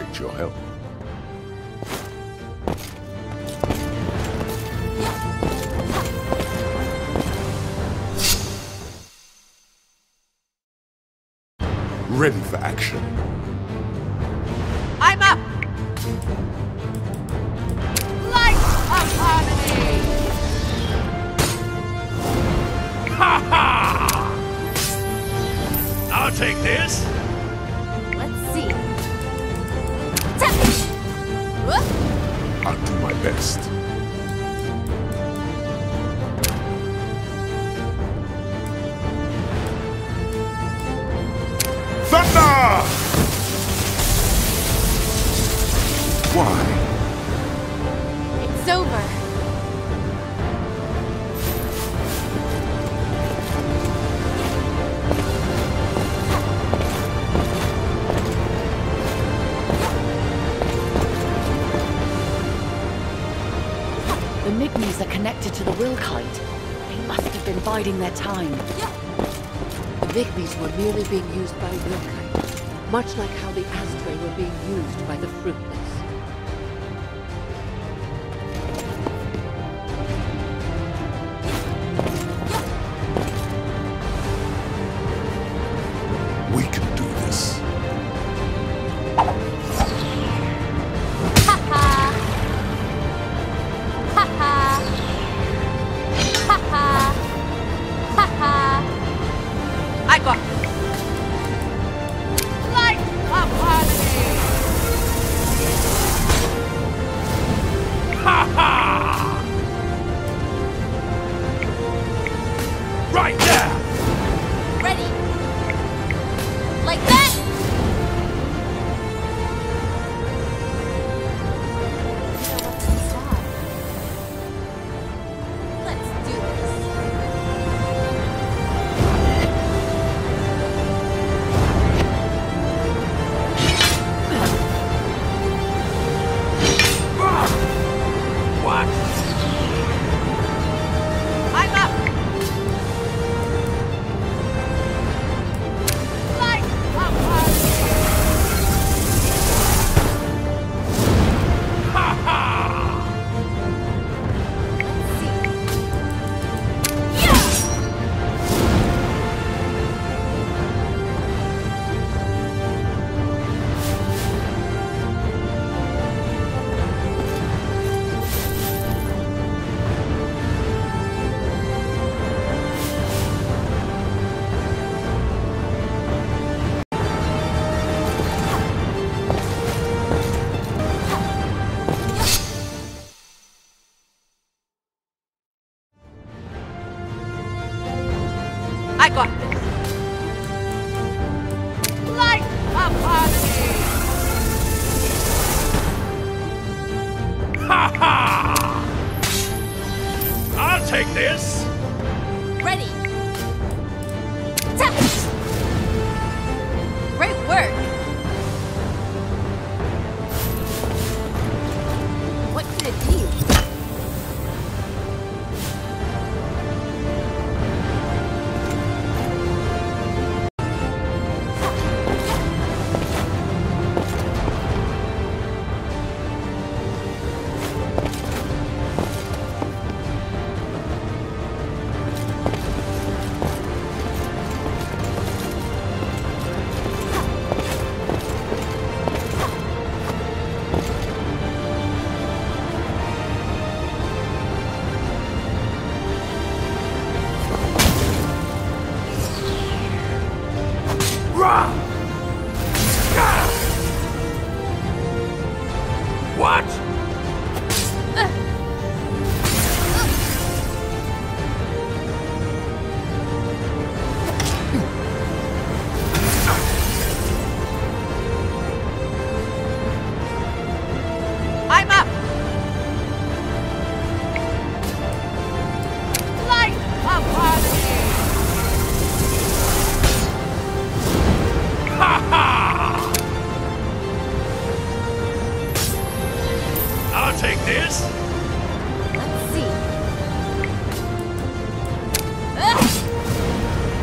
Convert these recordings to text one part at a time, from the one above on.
appreciate your help. Ready for action. I'm up! Light of harmony! Ha ha! I'll take this! Let's see. I'll do my best. Why? It's over. The Migmies are connected to the Wilkite. They must have been biding their time. The Vigmies were merely being used by Wilkite, much like how the Astray were being used by the Fruitmen.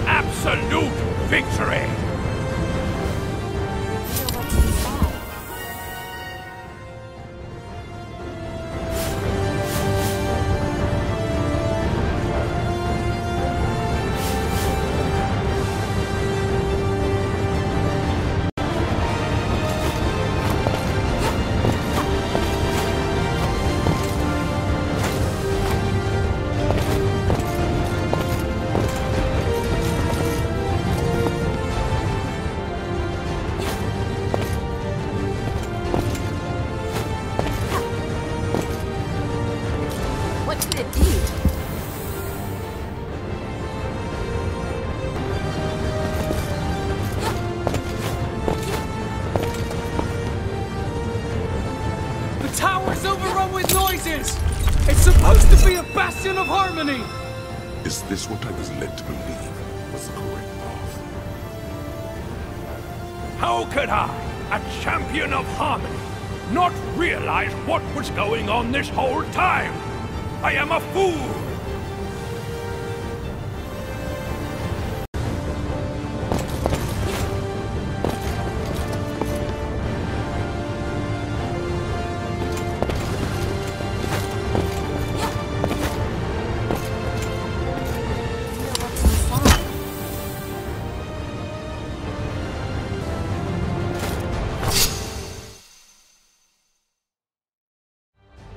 Absolute victory! noises! It's supposed to be a bastion of harmony! Is this what I was led to believe was the correct path? How could I, a champion of harmony, not realize what was going on this whole time? I am a fool!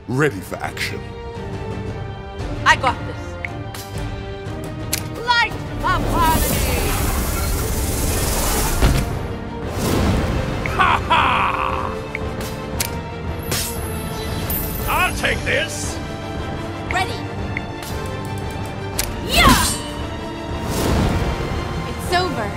Ready for action. I got this. Light of harmony! Ha ha! I'll take this. Ready. Yeah! It's over.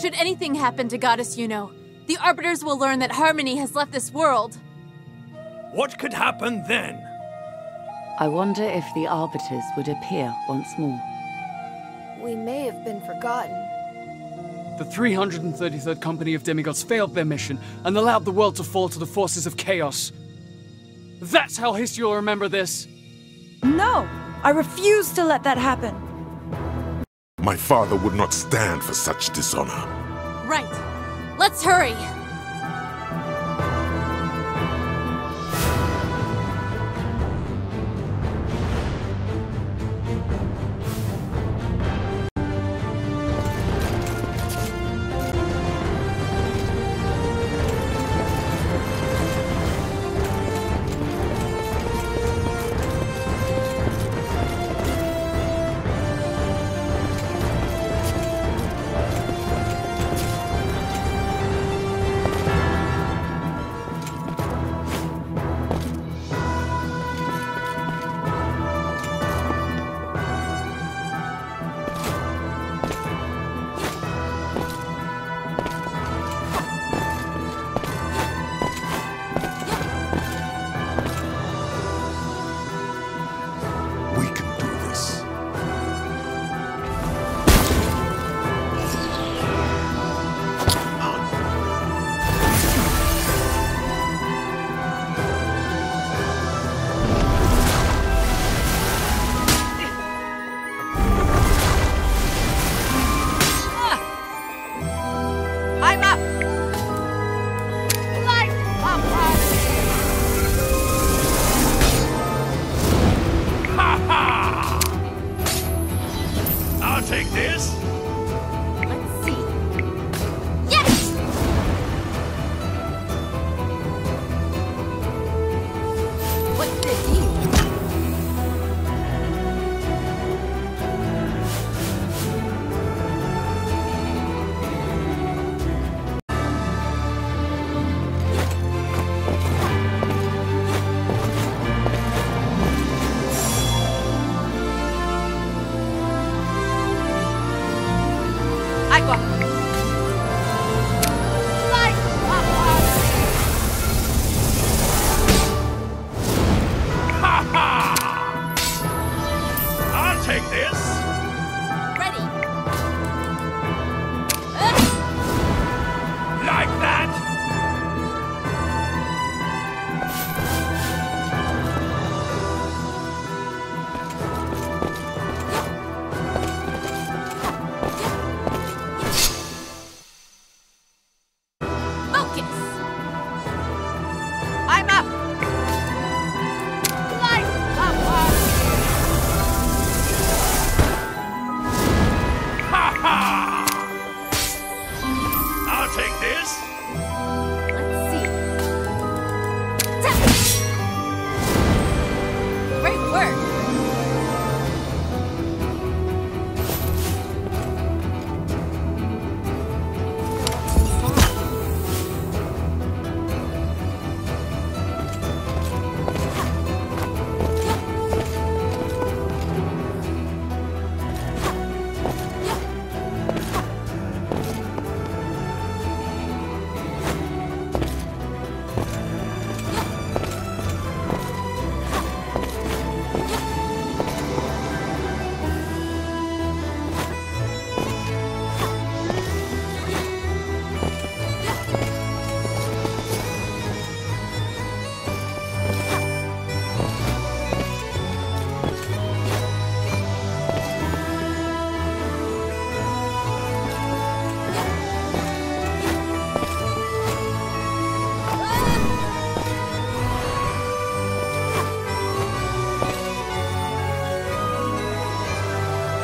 Should anything happen to Goddess Yuno, the Arbiters will learn that harmony has left this world. What could happen then? I wonder if the Arbiters would appear once more. We may have been forgotten. The 333rd Company of Demigods failed their mission and allowed the world to fall to the forces of Chaos. That's how history will remember this. No, I refuse to let that happen. My father would not stand for such dishonor. Right. Let's hurry! Take this.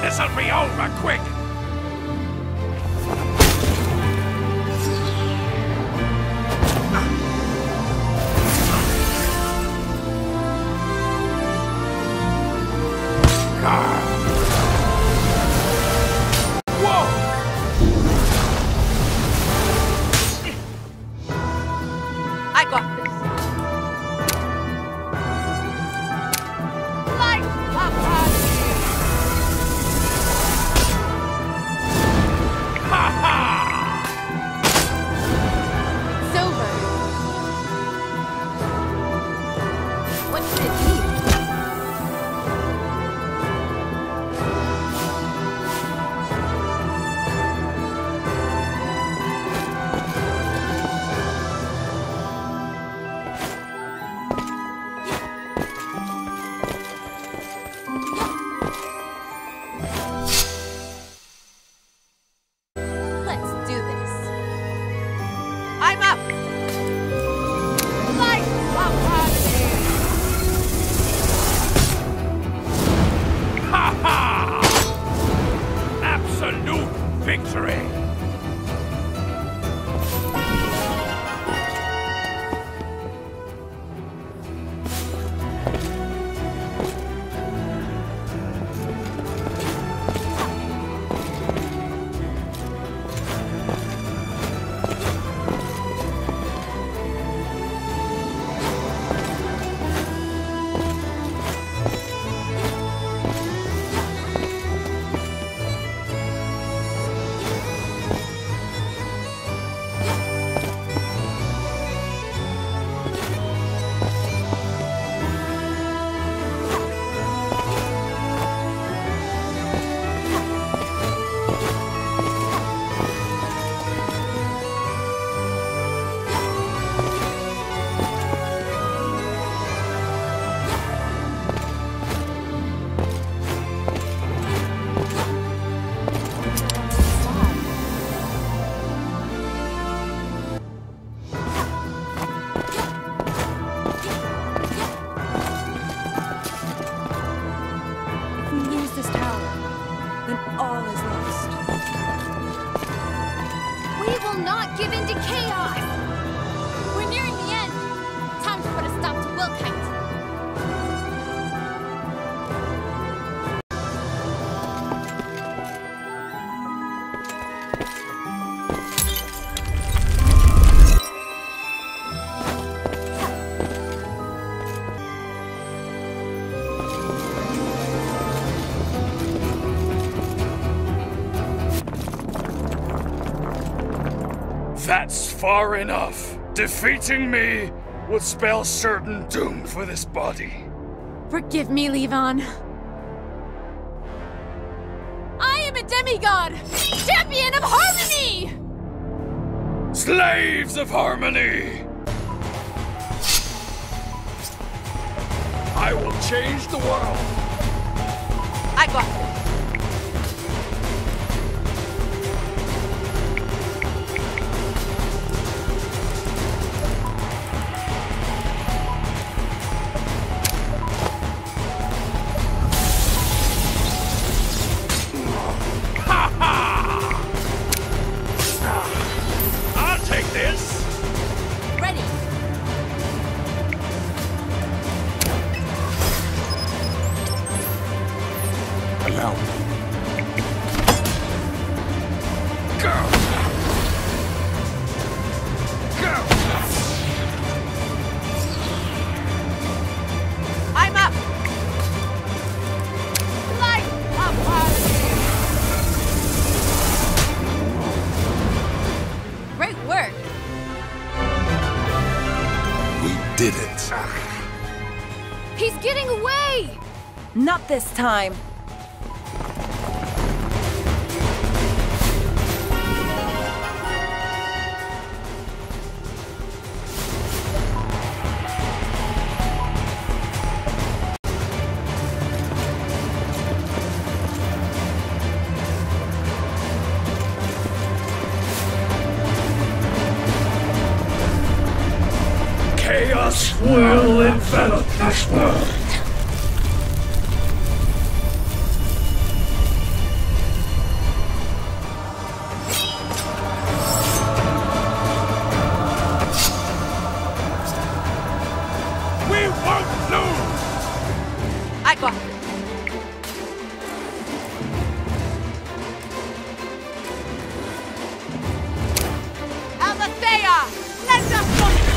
This'll be over quick! That's far enough. Defeating me would spell certain doom for this body. Forgive me, Levon. I am a demigod, champion of harmony! Slaves of harmony! I will change the world. I got this. This time. Chaos will envelop this world. back up. Alethea, let us go to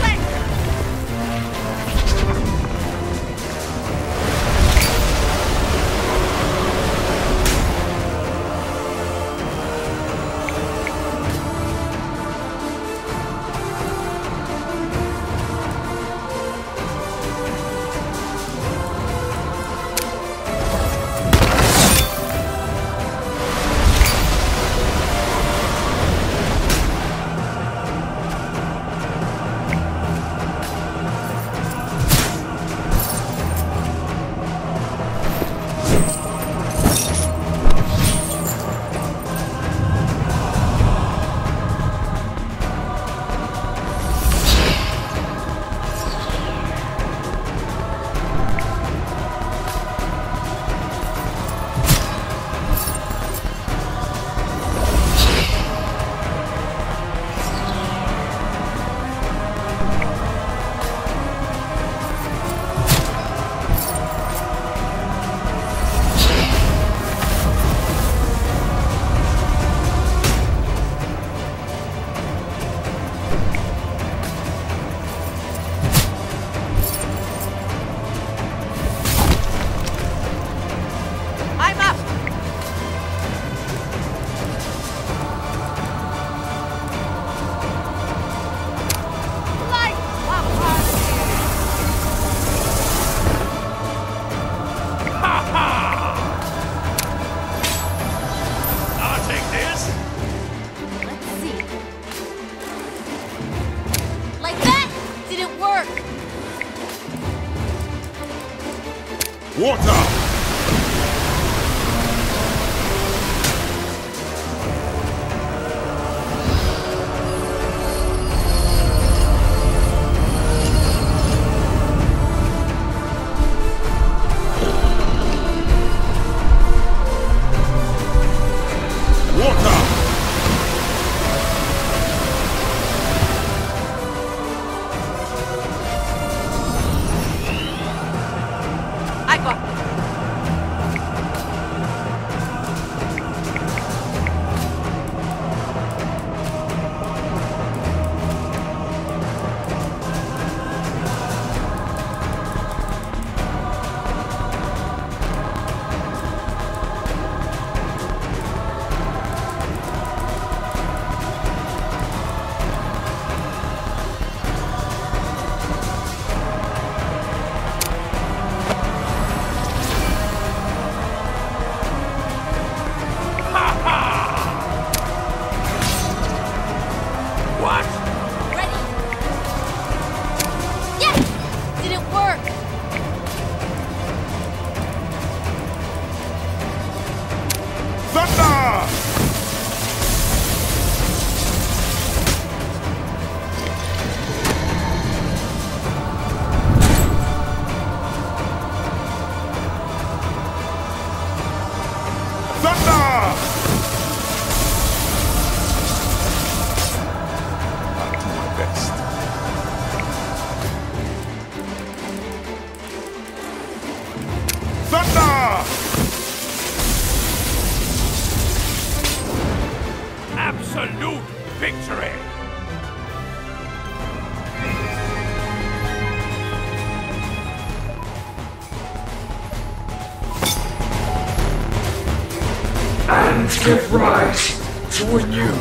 give rise to a new,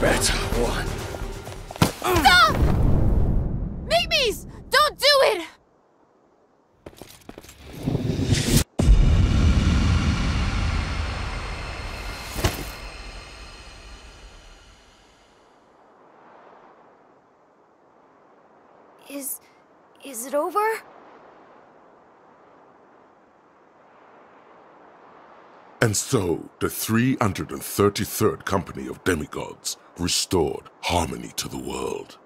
better one. Stop! Maimies! Don't do it! Is it over? And so, the 333rd company of demigods restored harmony to the world.